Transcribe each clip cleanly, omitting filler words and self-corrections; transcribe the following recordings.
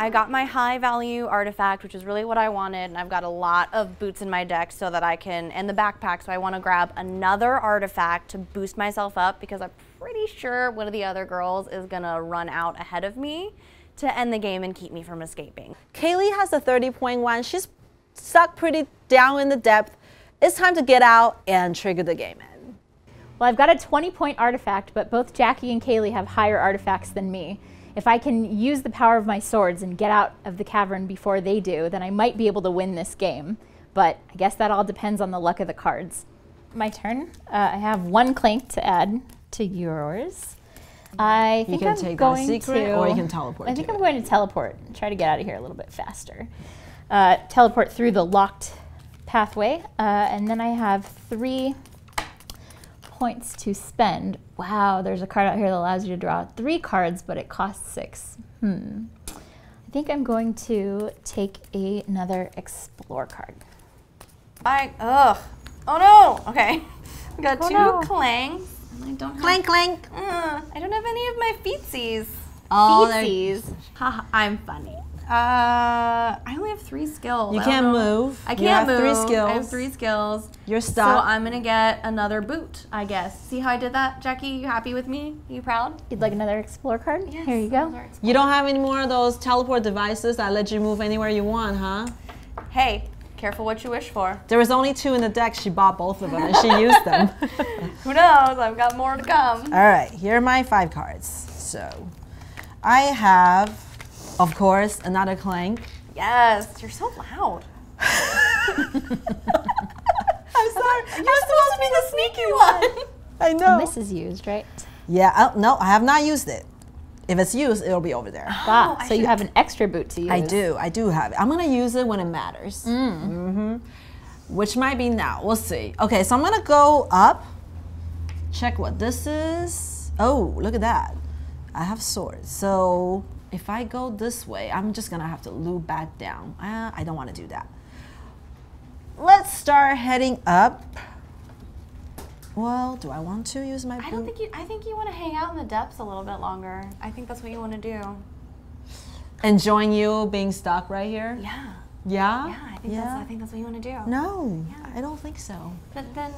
I got my high value artifact, which is really what I wanted, and I've got a lot of boots in my deck so that I can, and the backpack, so I want to grab another artifact to boost myself up because I'm pretty sure one of the other girls is going to run out ahead of me to end the game and keep me from escaping. Kailey has a 30.1. She's stuck pretty down in the depth. It's time to get out and trigger the game in. Well, I've got a 20-point artifact, but both Jackie and Kailey have higher artifacts than me. If I can use the power of my swords and get out of the cavern before they do, then I might be able to win this game. But I guess that all depends on the luck of the cards. My turn. I have one Clank to add to yours. I think I'm going to... Or you can teleport. I think I'm going to teleport and try to get out of here a little bit faster. Teleport through the locked pathway. And then I have 3 points to spend. Wow, there's a card out here that allows you to draw 3 cards, but it costs 6. I think I'm going to take another explore card. Oh no! Okay. I got two Clanks. I don't have Clank! I don't have any of my feetsies. Feetsies. Haha, I'm funny. I only have 3 skills. You can't move. I can't move. You have 3 skills. I have 3 skills. You're stuck. So I'm gonna get another boot, I guess. See how I did that, Jackie? You happy with me? You proud? You'd like another explore card? Yes. Here you go. You don't have any more of those teleport devices that let you move anywhere you want, huh? Hey, careful what you wish for. There was only 2 in the deck. She bought both of them and she used them. Who knows? I've got more to come. All right, here are my 5 cards. So, I have. Of course, another Clank. Yes, you're so loud. I'm sorry. You're supposed to be the sneaky one. I know. And this is used, right? Yeah. No, I have not used it. If it's used, it'll be over there. Wow. Oh, so you have an extra boot to use. I do. I do have it. I'm gonna use it when it matters. Which might be now. We'll see. Okay, so I'm gonna go up. Check what this is. Oh, look at that. I have swords. So. If I go this way, I'm just gonna have to loop back down. I don't want to do that. Let's start heading up. Well, do I want to use my boot? I don't think you. I think you want to hang out in the depths a little bit longer. I think that's what you want to do. Enjoying you being stuck right here. Yeah. Yeah. Yeah. I think that's what you want to do. No, yeah. I don't think so. But then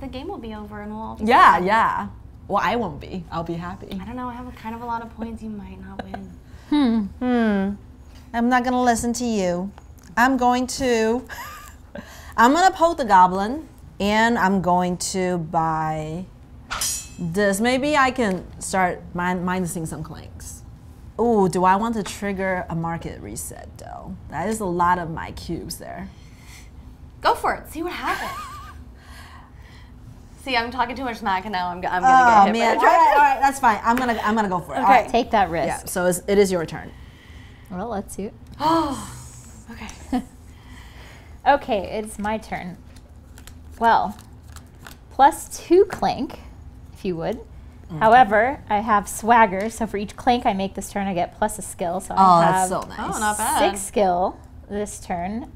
the game will be over and we'll all be yeah. Fine. Yeah. Well, I won't be. I'll be happy. I don't know. I have a lot of points. You might not win. I'm not gonna listen to you. I'm gonna poke the goblin, and I'm going to buy this. Maybe I can start minusing some Clanks. Ooh, do I want to trigger a market reset though? That is a lot of my cubes there. Go for it. See what happens. See, I'm talking too much smack, and now I'm gonna get hit. Man. By the all right, that's fine. I'm gonna go for it. Okay, all right. Take that risk. Yeah. So it is your turn. Well, let's see. Oh, okay. Okay, it's my turn. Well, +2 Clank, if you would. Okay. However, I have swagger, so for each Clank I make this turn, I get +1 skill. So I have that's so nice. Oh, not bad. 6 skill this turn,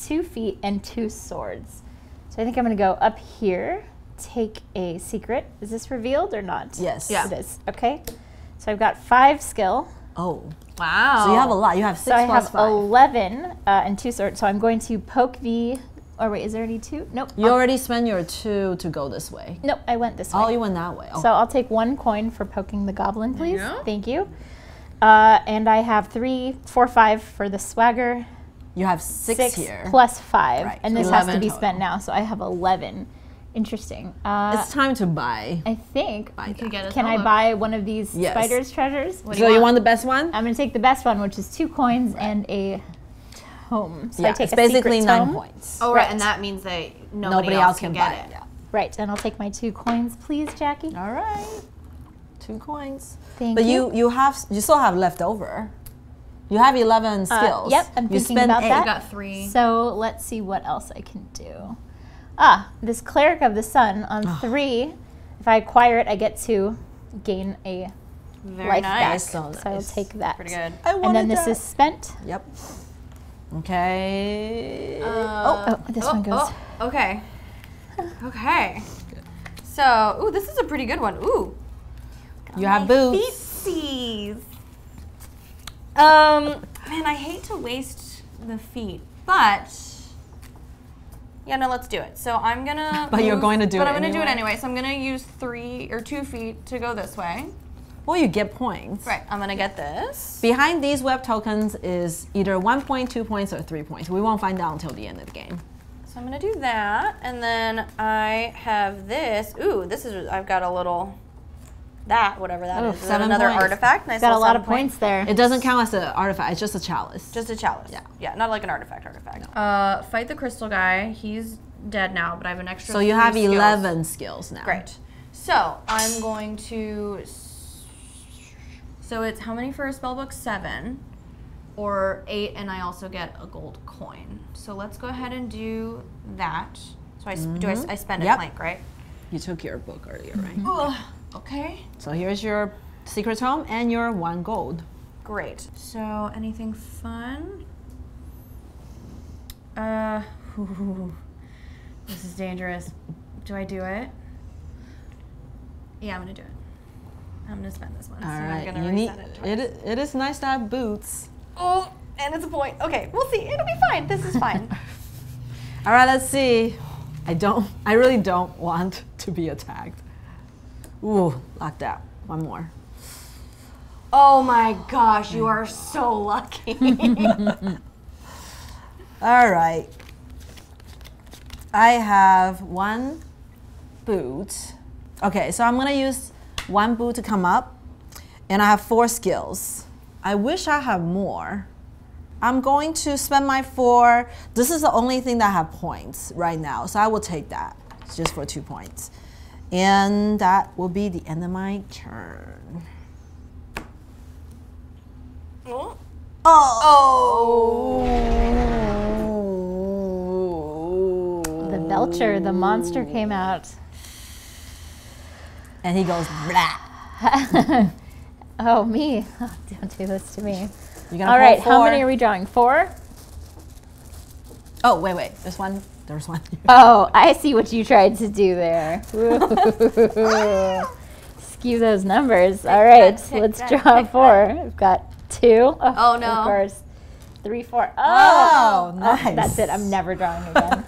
2 feet and 2 swords. So I think I'm gonna go up here. Take a secret. Is this revealed or not? Yes. Yeah. It is. Okay. So I've got 5 skill. Oh. Wow. So you have a lot. You have 6 plus 5. So I have 5. 11 and 2 swords. So I'm going to poke the... Or wait, is there any 2? Nope. You already spent your 2 to go this way. Nope, I went this way. Oh, you went that way. Oh. So I'll take 1 coin for poking the goblin, please. Yeah. Thank you. And I have 3, 4, 5 for the swagger. You have 6 here. 6 plus 5. Right. And this has to be spent now, so I have 11. Interesting. It's time to buy. I think. Can I buy one of these spider's treasures? So you want the best one? I'm going to take the best one, which is 2 coins and a tome. So yeah, I take it's basically 9 points. Oh, right. And that means that nobody else can get it. Yeah. Right. And I'll take my 2 coins, please, Jackie. All right. 2 coins. Thank you. But you still have left over. You have 11 skills. Yep. I'm thinking about that. You got 3. So let's see what else I can do. Ah, this Cleric of the Sun on 3. If I acquire it, I get to gain a life back. So I'll take that. Pretty good. And then this is spent. Yep. Okay. This one goes. Oh, okay. Okay. So, ooh, this is a pretty good one. Ooh. You have boots. Feetsies. Man, I hate to waste the feet, but yeah, no, let's do it. So I'm gonna. But move, you're going to do but it. But I'm gonna anyway. Do it anyway. So I'm gonna use 3 or 2 feet to go this way. Well, you get points. Right, I'm gonna get this. Behind these web tokens is either 1 point, 2 points, or 3 points. We won't find out until the end of the game. So I'm gonna do that, and then I have this. Ooh, this is, I've got a little, that, whatever that is. Is that another points. Artifact? Nice. Got a lot of points there. It doesn't count as an artifact, it's just a chalice. Just a chalice. Yeah. Yeah, not like an artifact. No. Fight the crystal guy, he's dead now, but I have an extra. So you have 11 skills now. Great. So I'm going to, so it's how many for a spellbook? 7 or 8, and I also get a gold coin. So let's go ahead and do that. So I, do I spend a Clank, right? You took your book earlier, right? Okay. So here's your secret home and your 1 gold. Great. So anything fun? This is dangerous. Do I do it? Yeah, I'm gonna do it. I'm gonna spend this one. All right. I'm gonna reset it twice. It is nice to have boots. Oh, and it's a point. Okay, we'll see. It'll be fine. This is fine. All right. Let's see. I really don't want to be attacked. Ooh, locked out. One more. Oh my gosh! You are so lucky. All right. I have 1 boot. Okay, so I'm gonna use 1 boot to come up, and I have 4 skills. I wish I had more. I'm going to spend my 4. This is the only thing that I have points right now, so I will take that. It's just for 2 points. And that will be the end of my turn. Oh. Oh. The Belcher, the monster came out. And he goes, blah. Oh, me. Oh, don't do this to me. All right, how many are we drawing? 4? Oh, wait. There's one. There's one. Oh, I see what you tried to do there. Skew those numbers. All right, let's draw 4. I've got 2. Oh, no. Of course. 3, 4. Oh, nice. Oh, that's it. I'm never drawing again.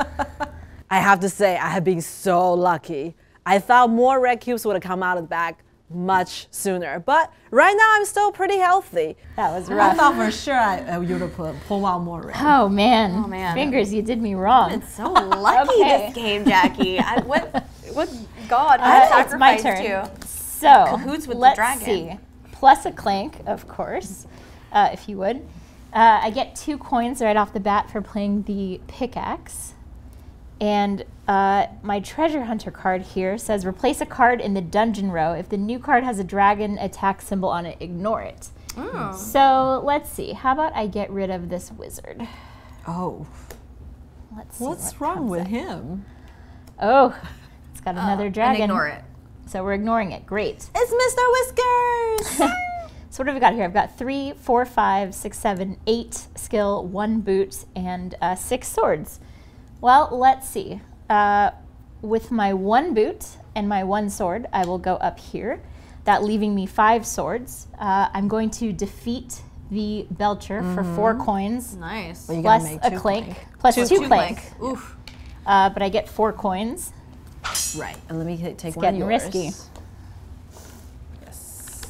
I have to say, I have been so lucky. I thought more red cubes would have come out of the bag much sooner, but right now I'm still pretty healthy. That was rough. I thought for sure I would have pulled out more red. Oh man. Oh man. Fingers, you did me wrong. It's so lucky this game, Jackie. What God, I sacrificed you. So, cahoots with the dragon. Let's see. Plus a Clank, of course, if you would. I get 2 coins right off the bat for playing the pickaxe. And my treasure hunter card here says, replace a card in the dungeon row. If the new card has a dragon attack symbol on it, ignore it. Oh. So let's see. How about I get rid of this wizard? Oh. Let's see. What's wrong with him? Oh, it's got another dragon. And ignore it. So we're ignoring it. Great. It's Mr. Whiskers! So what have we got here? I've got 3, 4, 5, 6, 7, 8 skill, 1 boot, and 6 swords. Well, let's see. With my 1 boot and my 1 sword, I will go up here. That leaving me 5 swords. I'm going to defeat the Belcher for 4 coins. Nice. Well, plus a Clank. Plus 2 Clank. Oof. But I get 4 coins. Right. And let me take one of yours. It's getting risky. Yes.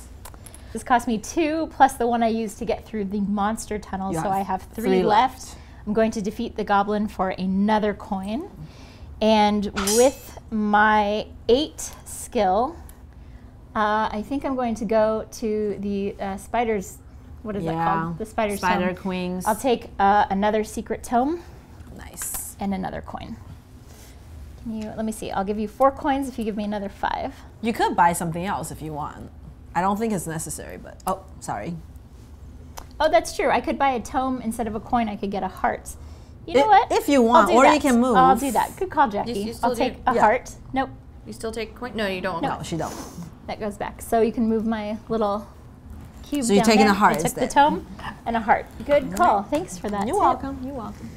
This cost me 2 plus the one I used to get through the monster tunnel. So I have 3 left. I'm going to defeat the goblin for another coin. And with my 8 skill, I think I'm going to go to the spider's, what is that called? The spider's tome. Spider queens. I'll take another secret tome. Nice. And another coin. Can you, let me see, I'll give you 4 coins if you give me another 5. You could buy something else if you want. I don't think it's necessary, but, oh, sorry. Oh, that's true. I could buy a tome instead of a coin. I could get a heart. You know what? If you want, or you can move. I'll do that. Good call, Jackie. I'll take a heart. Nope. You still take coin? No, you don't. No, she don't. That goes back. So you can move my little cube. So you're taking a heart. I took the tome and a heart. Good call. Thanks for that. You're welcome. You're welcome.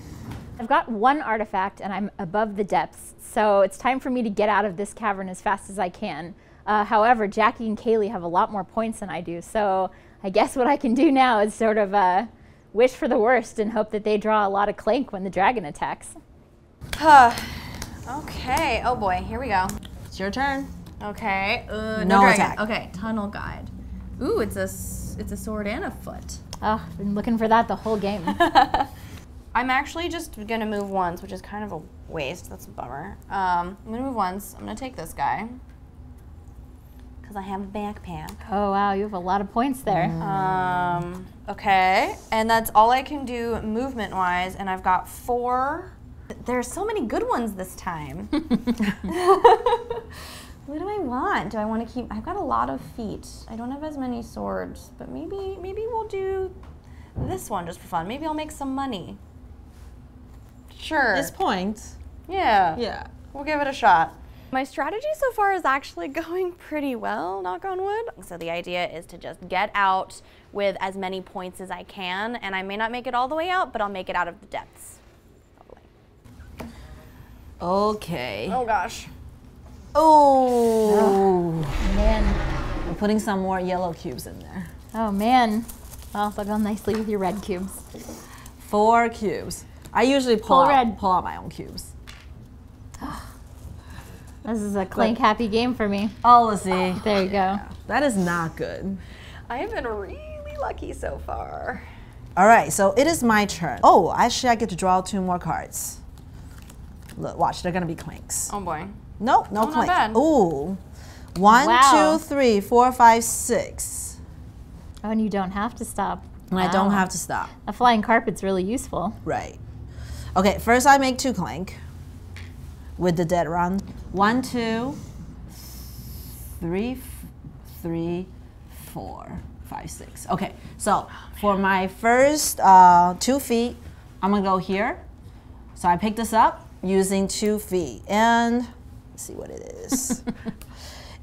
I've got 1 artifact and I'm above the depths. So it's time for me to get out of this cavern as fast as I can. However, Jackie and Kailey have a lot more points than I do. So I guess what I can do now is sort of wish for the worst and hope that they draw a lot of Clank when the dragon attacks. Okay, oh boy, here we go. It's your turn. Okay, no dragon. Attack. Okay, tunnel guide. Ooh, it's a sword and a foot. Oh, I've been looking for that the whole game. I'm actually just gonna move once, which is kind of a waste, that's a bummer. I'm gonna move once, I'm gonna take this guy. Cause I have a backpack. Oh wow, you have a lot of points there. Mm. Okay, and that's all I can do movement-wise, and I've got 4. There's so many good ones this time. What do I want? Do I want to keep? I've got a lot of feet. I don't have as many swords, but maybe we'll do this one just for fun. Maybe I'll make some money. Sure. This point. Yeah. Yeah. We'll give it a shot. My strategy so far is actually going pretty well, knock on wood. So the idea is to just get out with as many points as I can, and I may not make it all the way out, but I'll make it out of the depths. Okay. Oh gosh. Oh. Oh man. I'm putting some more yellow cubes in there. Oh man. Well, they'll go nicely with your red cubes. 4 cubes. I usually pull out my own cubes. This is a Clank happy game for me. Oh, there you go. Yeah. That is not good. I have been really lucky so far. All right, so it is my turn. Oh, actually I get to draw 2 more cards. Look, watch, they're gonna be Clanks. Oh boy. Nope, no Clank. Not bad. Ooh. 1, 2, 3, 4, 5, 6. Oh, and you don't have to stop. And I don't have to stop. A flying carpet's really useful. Right. Okay, first I make 2 Clank. With the dead run. 1, 2, 3, 4, 5, 6. Okay, so for my first 2 feet, I'm gonna go here. So I pick this up using 2 feet, and let's see what it is.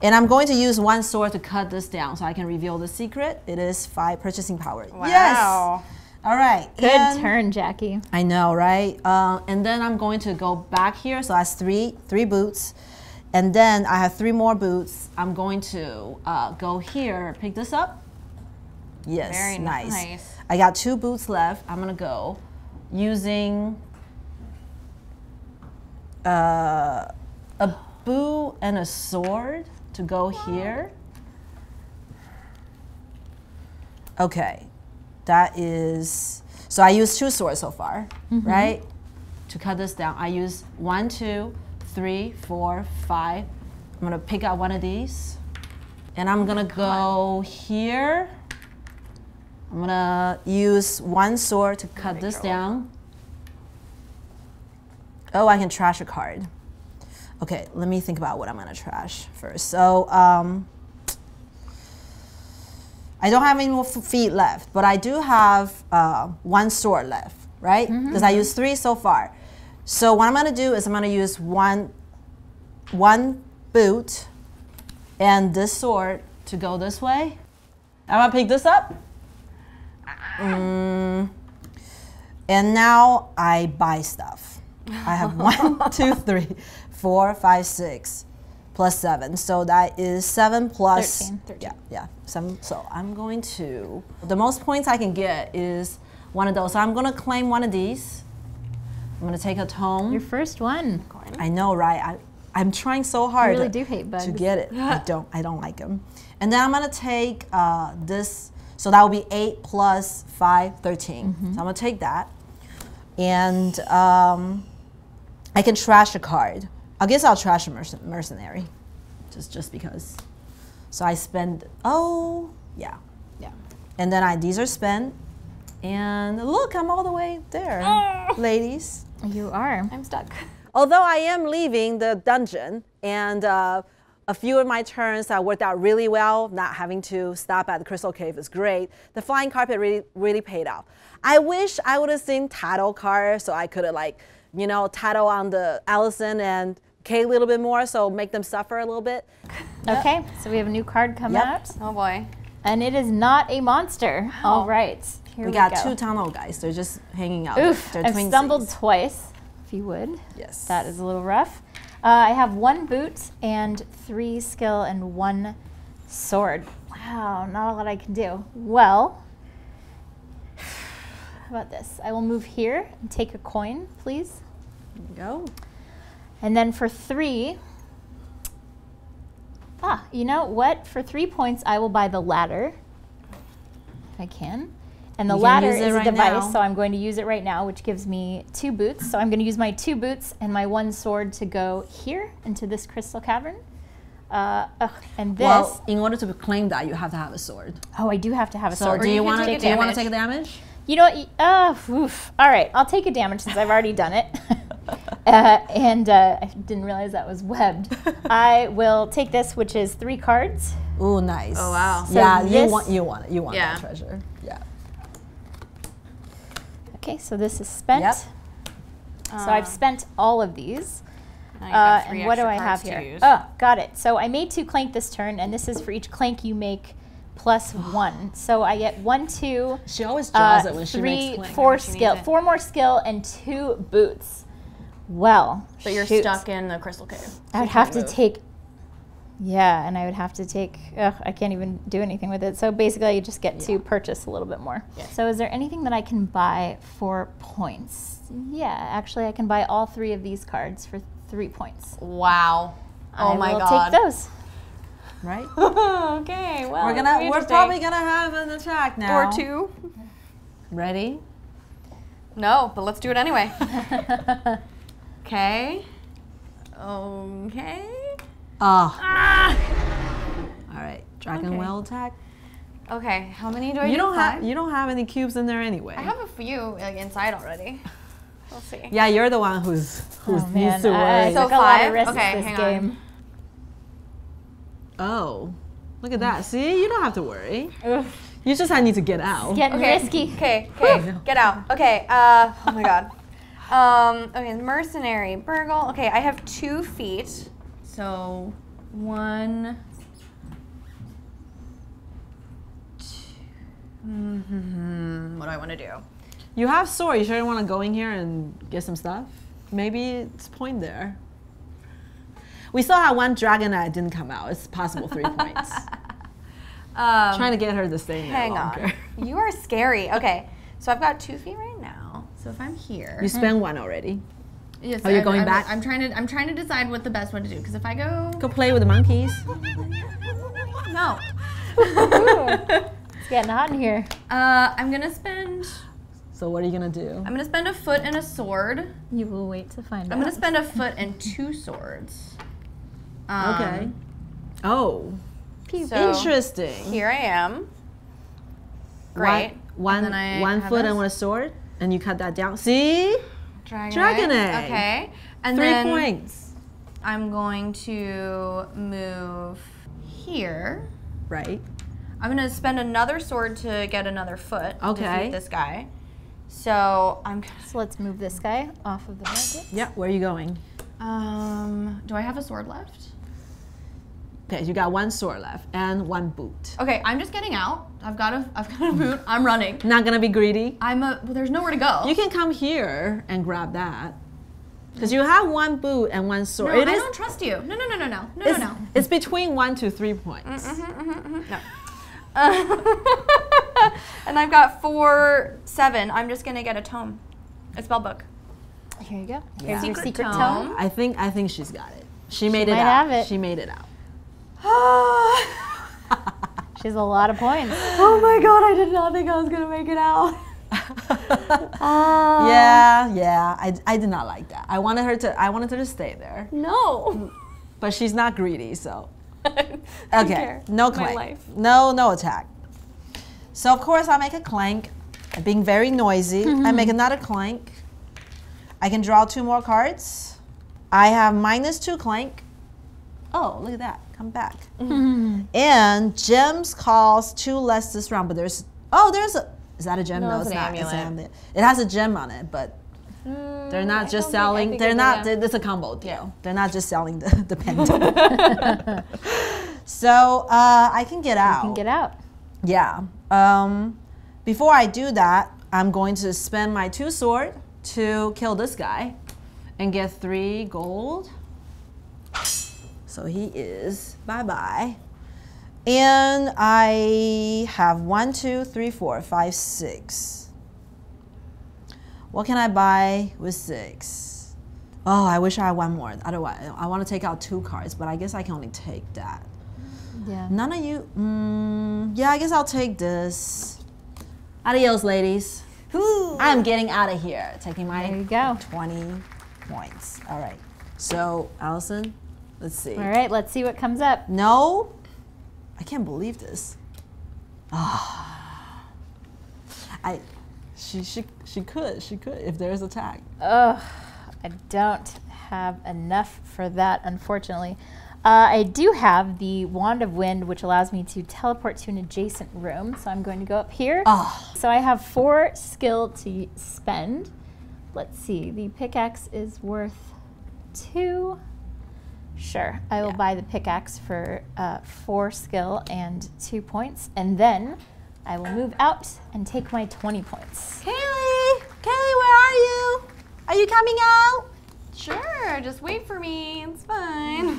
And I'm going to use 1 sword to cut this down so I can reveal the secret. It is 5 purchasing power. Wow. Yes. All right. Good turn, Jackie. I know, right? And then I'm going to go back here, so that's 3 boots. And then I have 3 more boots. I'm going to go here, pick this up. Yes, very nice. I got 2 boots left. I'm gonna go using a boot and a sword to go here. Okay. That is, so I used 2 swords so far, right? To cut this down, I use 1, 2, 3, 4, 5. I'm gonna pick out one of these, and I'm gonna go here. I'm gonna use 1 sword to cut this down. Oh, I can trash a card. Okay, let me think about what I'm gonna trash first. So, I don't have any more feet left, but I do have 1 sword left, right? Because I used 3 so far. So what I'm gonna do is I'm gonna use one boot and this sword to go this way. I'm gonna pick this up. And now I buy stuff. I have 1, 2, 3, 4, 5, 6. Plus 7, so that is 7 plus 13. Yeah, 7. So I'm going to, the most points I can get is 1 of those. So I'm gonna claim 1 of these. I'm gonna take a tome. Your first one. I know, right? I'm trying so hard. You really do hate bugs. To get it. I don't like them. And then I'm gonna take this, so that will be 8 plus 5, 13. So I'm gonna take that. And I can trash a card. I guess I'll trash a mercenary, just because. So I spend, yeah. And then these are spent, and look, I'm all the way there, ladies. You are. I'm stuck. Although I am leaving the dungeon, and a few of my turns that worked out really well, not having to stop at the Crystal Cave is great. The flying carpet really paid off. I wish I would have seen title cards so I could have tattle on the Allison and Kailey a little bit more, so make them suffer a little bit. Okay, so we have a new card coming out. Oh boy. And it is not a monster. Wow. All right, here we go. We got 2 tunnel guys. They're just hanging out. Oof, I've stumbled twice, if you would. Yes. That is a little rough. I have 1 boot and 3 skill and 1 sword. Wow, not a lot I can do. Well, How about this? I will move here and take a coin, please. There we go. And then for 3, you know what? For 3 points, I will buy the ladder, if I can. And the ladder is a device, so I'm going to use it right now, which gives me 2 boots. So I'm going to use my 2 boots and my 1 sword to go here into this crystal cavern. And this. Well, in order to claim that, you have to have a sword. Oh, I do have to have a sword. Do you want to take damage? You know what? All right, I'll take a damage since I've already done it. I didn't realize that was webbed. I will take this, which is 3 cards. Ooh, nice. Oh, wow. So yeah, you want that treasure. Yeah. Okay, so this is spent. Yep. So I've spent all of these. And what do I have here? Oh, got it. So I made 2 clank this turn, and this is for each clank you make plus 1. So I get 1, 2. She always draws it when she makes clank. 4 more skill and 2 boots. Well, but you're stuck in the crystal cave. I would have to take. Yeah, and I would have to take. I can't even do anything with it. So basically, you just get to purchase a little bit more. Yeah. So is there anything that I can buy for points? Yeah, actually, I can buy all 3 of these cards for 3 points. Wow. Oh my God. I will take those. Right. Okay. Well, we're probably gonna have an attack now. Or 2. Ready? No, but let's do it anyway. Okay. Okay. All right. Dragon will attack. Okay. How many do I? You don't have any cubes in there anyway. I have a few like inside already. We'll see. Yeah, you're the one who's used to worry. So 5. Okay, hang on. Oh, look at that. See, you don't have to worry. You just need to get out. It's getting risky. Okay. Okay. Get out. Okay. Oh my God. Okay, mercenary, burgle. Okay, I have 2 feet. So 1, 2. What do I want to do? You have sword. You sure you want to go in here and get some stuff? Maybe it's point there. We still have 1 dragon that didn't come out. It's possible 3 points. Trying to get her to stay in there longer. Hang on. You are scary. Okay, so I've got 2 feet right now. So if I'm here, you spend 1 already. Yes. Oh, you're going back. I'm trying to decide what the best one to do. Because if I go play with the monkeys. No. It's getting hot in here. I'm gonna spend. So what are you gonna do? I'm gonna spend a foot and a sword. You will wait to find out. I'm gonna spend a foot and 2 swords. Okay. Oh. So interesting. Here I am. Great. One foot and 1 sword. And you cut that down. See? Dragonite. Okay. And 3 points. I'm going to move here. Right. I'm going to spend another sword to get another foot. Okay. To defeat this guy. So I'm. So let's move this guy off of the market. Yeah. Where are you going? Do I have a sword left? Okay, you got 1 sword left and 1 boot. Okay, I'm just getting out. I've got a boot. I'm running. Not gonna be greedy. Well, there's nowhere to go. You can come here and grab that, because you have 1 boot and 1 sword. No, I don't trust you. No. It's between 1 to 3 points. No. And I've got 4, 7. I'm just gonna get a tome, a spell book. Here you go. Here's your secret tome. I think she's got it. She made it out. She has a lot of points. Oh my God, I did not think I was gonna make it out. I did not like that. I wanted her to stay there. No. But she's not greedy, so. Okay, no clank. No attack. So of course I make a clank. I'm being very noisy. I make another clank. I can draw 2 more cards. I have -2 clank. Oh, look at that. Come back. And gems cost 2 less this round, but is that a gem? No, it's not. It's an amulet. It has a gem on it, but they're not just selling. It's a combo deal. Yeah. They're not just selling the pendant. So I can get out. You can get out. Yeah. Before I do that, I'm going to spend my 2 sword to kill this guy and get 3 gold. So he is bye-bye. And I have 1, 2, 3, 4, 5, 6. What can I buy with 6? Oh, I wish I had one more. Otherwise, I want to take out 2 cards, but I guess I can only take that. Yeah. None of you. Yeah, I guess I'll take this. Adios, ladies. Ooh. I'm getting out of here. Taking my 20 points. All right. So, Allison, let's see. All right, let's see what comes up. No. I can't believe this. Ah. She could if there is a tag. Ugh, I don't have enough for that, unfortunately. I do have the Wand of Wind, which allows me to teleport to an adjacent room, so I'm going to go up here. Oh. So I have 4 skill to spend. Let's see, the pickaxe is worth 2. Sure, I will buy the pickaxe for 4 skill and 2 points, and then I will move out and take my 20 points. Kailey! Kailey, where are you? Are you coming out? Sure, just wait for me, it's fine.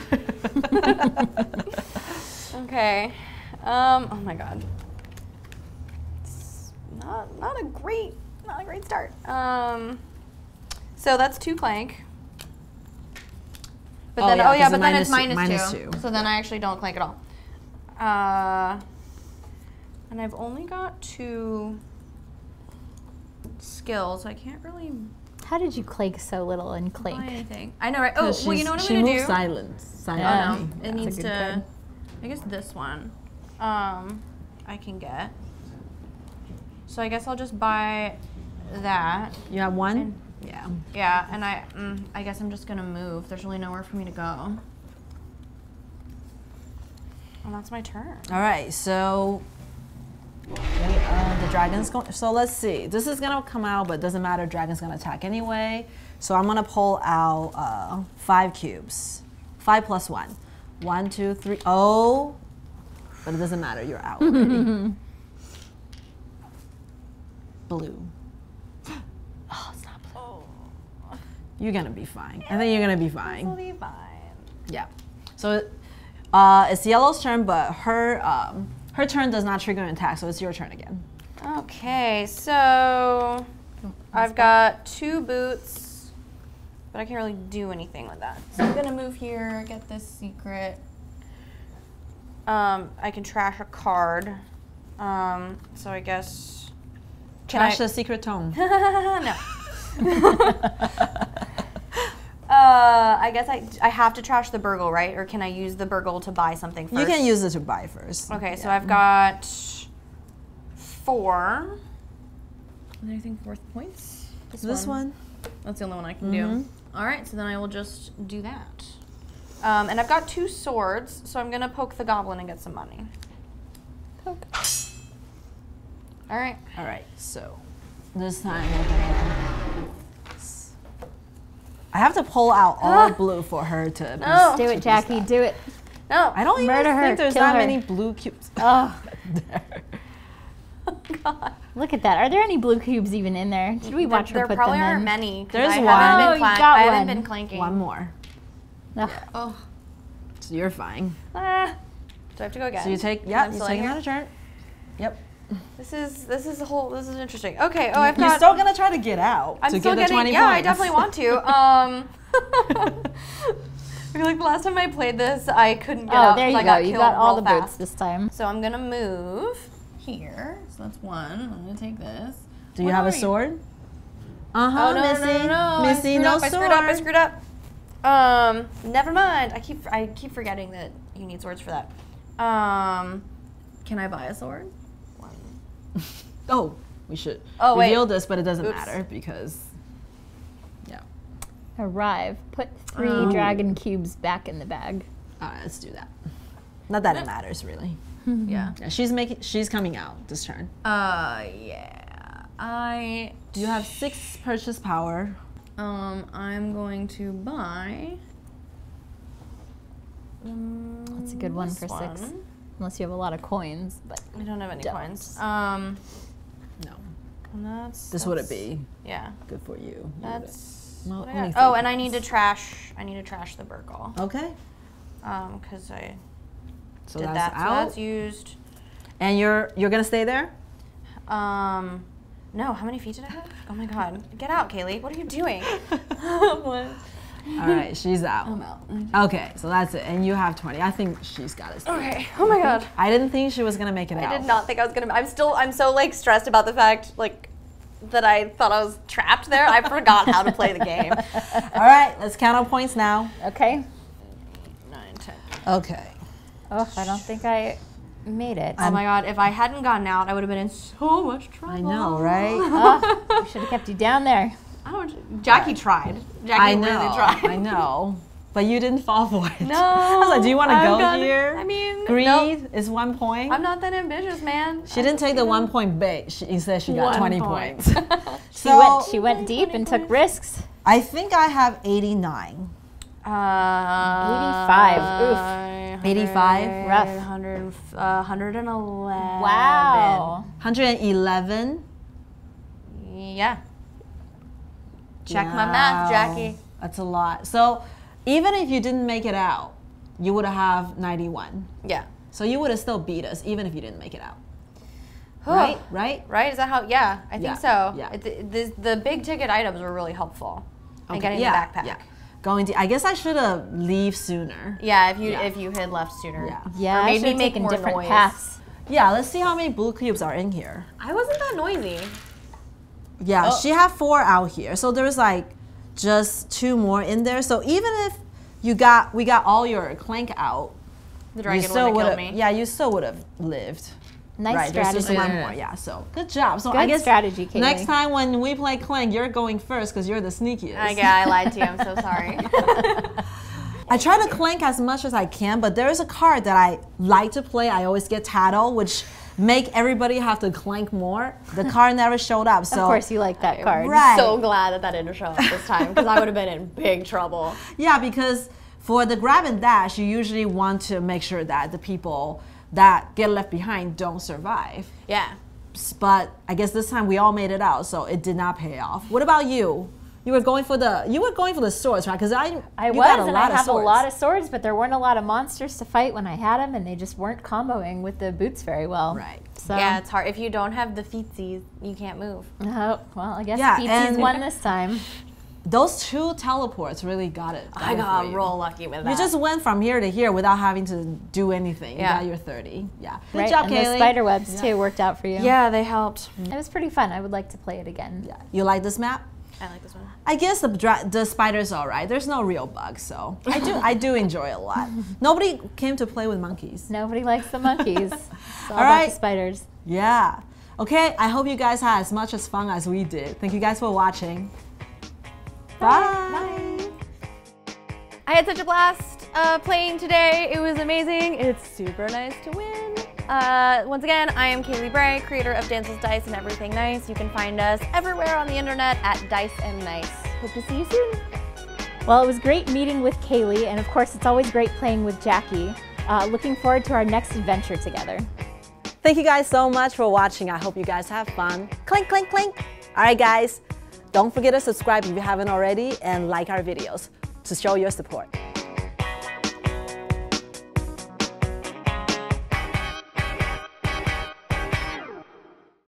Okay, oh my god. It's not a great start. So that's 2 Clank. But then, but then it's minus two. So then I actually don't Clank at all. And I've only got 2 skills, so I can't really... How did you Clank so little and Clank? I know, right? Oh, well, you know what I'm going to do? She moves silent. Yeah, it needs to... Card. I guess this one I can get. So I guess I'll just buy that. You have one? And, yeah. Yeah, and I guess I'm just going to move. There's really nowhere for me to go. And that's my turn. All right, so... the dragon's going, so let's see. This is gonna come out, but it doesn't matter. Dragon's gonna attack anyway. So I'm gonna pull out 5 cubes. 5 plus 1. 1, 2, 3. Oh, but it doesn't matter. You're out already. Blue. Oh, it's not blue. Oh. You're gonna be fine. Yeah, I think you're gonna be fine. We'll be fine. Yeah. So it's Yellow's turn, but her. Her turn does not trigger an attack, so it's your turn again. Okay, so I've got 2 boots, but I can't really do anything with that. So I'm gonna move here, get this secret. I can trash a card. So I guess trash the secret tome. No. I guess I have to trash the burgle, right? Or can I use the burgle to buy something first? You can use it to buy first. Okay, yeah. So I've got 4. And I think 4 points. This one. That's the only one I can do. All right, so then I will just do that. And I've got 2 swords, so I'm gonna poke the goblin and get some money. Poke. All right. All right. So this time we're gonna. I have to pull out all blue for her to... No. Do it, Jackie. Do it. No. I don't even think there's that many blue cubes. Oh. There. Oh, God. Look at that. Are there any blue cubes even in there? Should we watch her put them in? There probably aren't many. There's one. Oh, you got one. I haven't been Clanking. One more. Ugh. Oh. So you're fine. Do I have to go again? So you take... Yeah, you're taking another turn. Yep. This is interesting. Okay, oh, I've got... You're still gonna try to get out to get the 20 points. Yeah, I definitely want to. I feel like the last time I played this, I couldn't get out because I got killed real fast. Oh, there you go. You got all the boots this time. So I'm gonna move here. So that's 1. I'm gonna take this. Do you have a sword? Uh-huh, no, Missy, no sword. I screwed up. Never mind. I keep forgetting that you need swords for that. Can I buy a sword? Oh, we should reveal this, but it doesn't matter because, yeah. Arrive. Put 3 dragon cubes back in the bag. All right, let's do that. Not that it matters, really. Yeah. She's coming out this turn. Yeah. You have 6 purchase power. I'm going to buy. That's a good one for 6. Unless you have a lot of coins, but I don't have any coins. No. And that's would it be? Yeah. Good for you. That's. Well, and I need to trash. I need to trash the burgle. Okay. Because I. So did that's that. Out. So that's used. And you're gonna stay there. No, how many feet did I have? Oh my god. Get out, Kailey. What are you doing? All right, she's out. I'm out. Okay, so that's it. And you have 20. I think she's got it. Okay. Oh my god. I didn't think she was gonna make it out. I did not think I was gonna. I'm so like stressed about the fact that I thought I was trapped there. I forgot how to play the game. All right, let's count our points now. Okay. 9, 10. Okay. Oh, I don't think I made it. Oh my god, if I hadn't gotten out, I would have been in so much trouble. I know, right? Oh, we should have kept you down there. Jackie tried. Jackie really tried. I know. But you didn't fall for it. No. I was like, do you want to go here? I mean, greed is 1 point. I'm not that ambitious, man. She didn't take the 1 point bait. Instead, she got 20 points. she went deep and took risks. I think I have 89. 85. Oof. 85. Rough. 111. Wow. 111. Yeah. Check my math, Jackie. That's a lot. So even if you didn't make it out, you would have 91. Yeah. So you would have still beat us, even if you didn't make it out. Right? Right? Right? Is that how? Yeah, I think so. Yeah. The big ticket items were really helpful. Okay. And getting the backpack. Yeah. Going to, I guess I should have left sooner. Yeah, if you had left sooner. Yeah. Yeah. Or maybe I make more different paths. Yeah. Let's see how many blue cubes are in here. I wasn't that noisy. Yeah, she had 4 out here, so there's like just 2 more in there. So even if we got all your Clank out, the dragon would have killed me. Yeah, you still would have lived. Nice strategy. There's just 1 more. Yeah, so good job. So good I guess strategy, Kailey. Next time when we play Clank, you're going first because you're the sneakiest. I lied to you. I'm so sorry. I try to Clank as much as I can, but there is a card that I like to play. I always get tattle, which make everybody have to Clank more. The card never showed up. So of course you like that card. Right. So glad that didn't show up this time because I would have been in big trouble. Yeah, because for the grab and dash, you usually want to make sure that the people that get left behind don't survive. Yeah. But I guess this time we all made it out, so it did not pay off. What about you? You were going for the swords, right? Because I have a lot of swords, but there weren't a lot of monsters to fight when I had them, and they just weren't comboing with the boots very well. Right. So yeah, it's hard if you don't have the feetsies, you can't move. Oh, well, I guess feetsies won this time. Those 2 teleports really got it. I got real lucky with that. You just went from here to here without having to do anything. Yeah, you got your 30. Yeah. Good job, Kailey. And the spider webs too worked out for you. Yeah, they helped. It was pretty fun. I would like to play it again. Yeah. You like this map? I like this one. I guess the spider's all right. There's no real bug, so I do enjoy it a lot. Nobody came to play with monkeys. Nobody likes the monkeys. It's all about the spiders. Yeah. Okay, I hope you guys had as much as fun as we did. Thank you guys for watching. Bye. Bye. I had such a blast playing today. It was amazing. It's super nice to win. Once again, I am Kailey Bray, creator of Damsels, Dice, and Everything Nice. You can find us everywhere on the internet at Dice and Nice. Hope to see you soon. Well, it was great meeting with Kailey, and of course, it's always great playing with Jackie. Looking forward to our next adventure together. Thank you guys so much for watching. I hope you guys have fun. Clank, clank, clank. All right, guys, don't forget to subscribe if you haven't already and like our videos to show your support.